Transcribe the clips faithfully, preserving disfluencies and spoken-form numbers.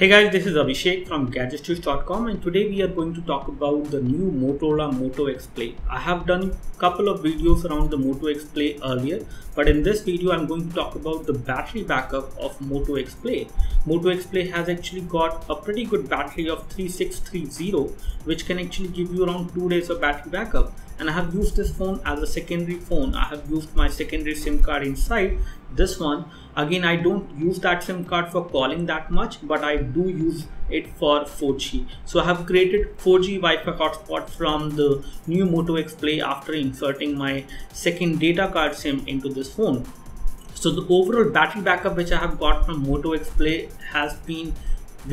Hey guys, this is Abhishek from Gadgets Touse dot com and today we are going to talk about the new Motorola Moto X Play. I have done a couple of videos around the Moto X Play earlier, but in this video I am going to talk about the battery backup of Moto X Play. Moto X Play has actually got a pretty good battery of three six three zero, which can actually give you around two days of battery backup. And I have used this phone as a secondary phone. I have used my secondary SIM card inside this one. Again, I don't use that SIM card for calling that much, but I do use it for four G. So I have created four G Wi-Fi hotspot from the new Moto X Play after inserting my second data card SIM into this phone. So the overall battery backup which I have got from Moto X Play has been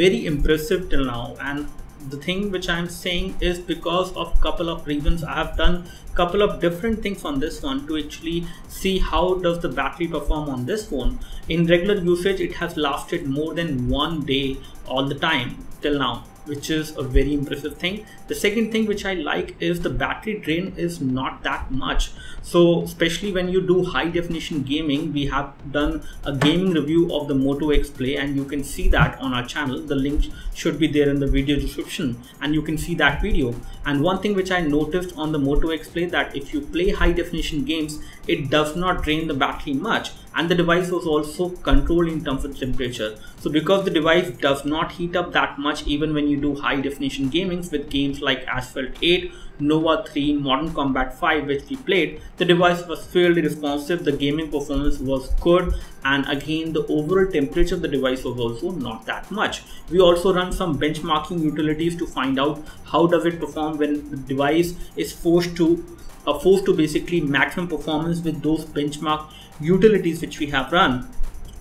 very impressive till now, and the thing which I am saying is because of couple of reasons. I have done couple of different things on this one to actually see how does the battery perform on this phone. In regular usage, it has lasted more than one day all the time till now, which is a very impressive thing. The second thing which I like is the battery drain is not that much. So especially when you do high definition gaming, we have done a gaming review of the Moto X Play and you can see that on our channel. The link should be there in the video description and you can see that video. And one thing which I noticed on the Moto X Play, that if you play high definition games, it does not drain the battery much. And the device was also controlled in terms of temperature. So because the device does not heat up that much even when you do high definition gamings with games like Asphalt eight, Nova three, Modern Combat five, which we played, the device was fairly responsive, the gaming performance was good, and again the overall temperature of the device was also not that much. We also run some benchmarking utilities to find out how does it perform when the device is forced to are forced to basically maximum performance with those benchmark utilities which we have run.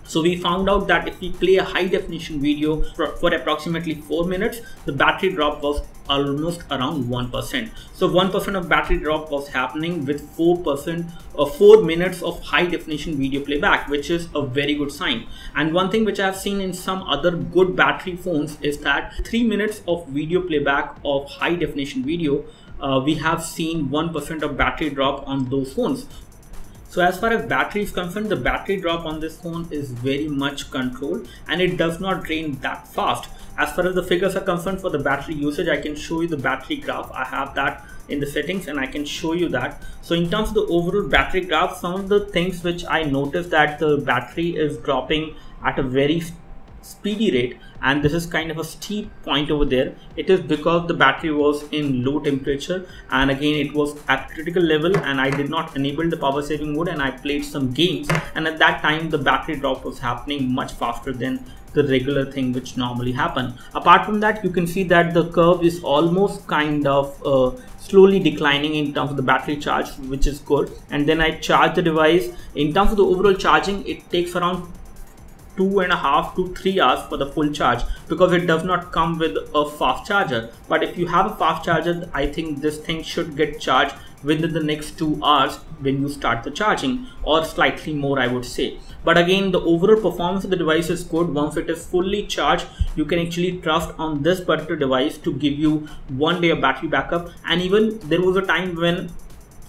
So we found out that if we play a high definition video for, for approximately four minutes, the battery drop was almost around one percent. So one percent of battery drop was happening with four percent or four minutes of high definition video playback, which is a very good sign. And one thing which I have seen in some other good battery phones is that three minutes of video playback of high definition video, uh, we have seen one percent of battery drop on those phones. So as far as battery is concerned, the battery drop on this phone is very much controlled and it does not drain that fast. As far as the figures are concerned for the battery usage, I can show you the battery graph. I have that in the settings and I can show you that. So in terms of the overall battery graph, some of the things which I noticed that the battery is dropping at a very speedy rate, and this is kind of a steep point over there. It is because the battery was in low temperature and again it was at critical level and I did not enable the power saving mode and I played some games, and at that time the battery drop was happening much faster than the regular thing which normally happen. Apart from that, you can see that the curve is almost kind of uh, slowly declining in terms of the battery charge, which is good. And then I charge the device. In terms of the overall charging, it takes around two and a half to three hours for the full charge because it does not come with a fast charger. But if you have a fast charger, I think this thing should get charged within the next two hours when you start the charging, or slightly more I would say. But again, the overall performance of the device is good. Once it is fully charged, you can actually trust on this particular device to give you one day of battery backup. And even there was a time when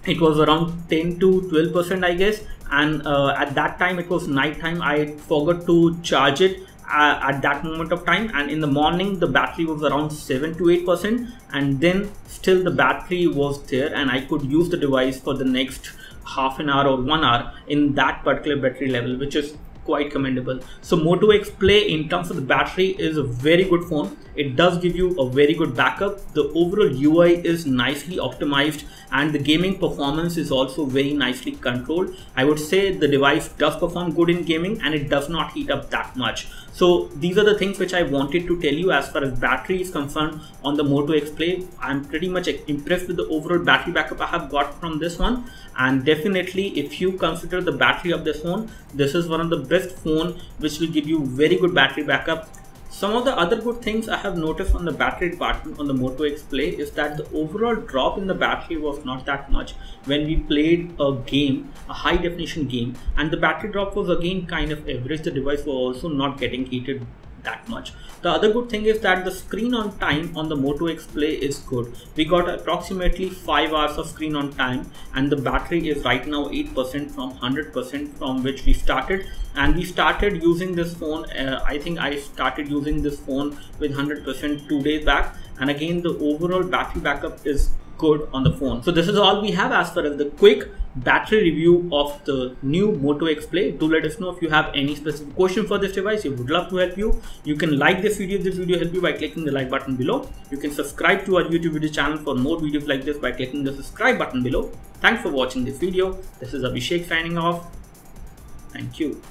it was around ten to twelve percent, I guess. And uh, at that time it was night time. I forgot to charge it uh, at that moment of time, and in the morning the battery was around seven to eight percent, and then still the battery was there and I could use the device for the next half an hour or one hour in that particular battery level, which is quite commendable. So Moto X Play in terms of the battery is a very good phone. It does give you a very good backup. The overall U I is nicely optimized and the gaming performance is also very nicely controlled. I would say the device does perform good in gaming and it does not heat up that much. So these are the things which I wanted to tell you as far as battery is concerned on the Moto X Play. I'm pretty much impressed with the overall battery backup I have got from this one, and definitely if you consider the battery of this phone, this is one of the best phone which will give you very good battery backup. Some of the other good things I have noticed on the battery department on the Moto X Play is that the overall drop in the battery was not that much when we played a game, a high definition game, and the battery drop was again kind of average. The device was also not getting heated that much. The other good thing is that the screen on time on the Moto X Play is good. We got approximately five hours of screen on time and the battery is right now eight percent from one hundred percent from which we started, and we started using this phone, uh, I think I started using this phone with one hundred percent two days back, and again the overall battery backup is good on the phone. So this is all we have as far as the quick battery review of the new Moto X Play. Do let us know if you have any specific question for this device. We would love to help you. You can like this video if this video helped you by clicking the like button below. You can subscribe to our YouTube video channel for more videos like this by clicking the subscribe button below. Thanks for watching this video. This is Abhishek signing off. Thank you.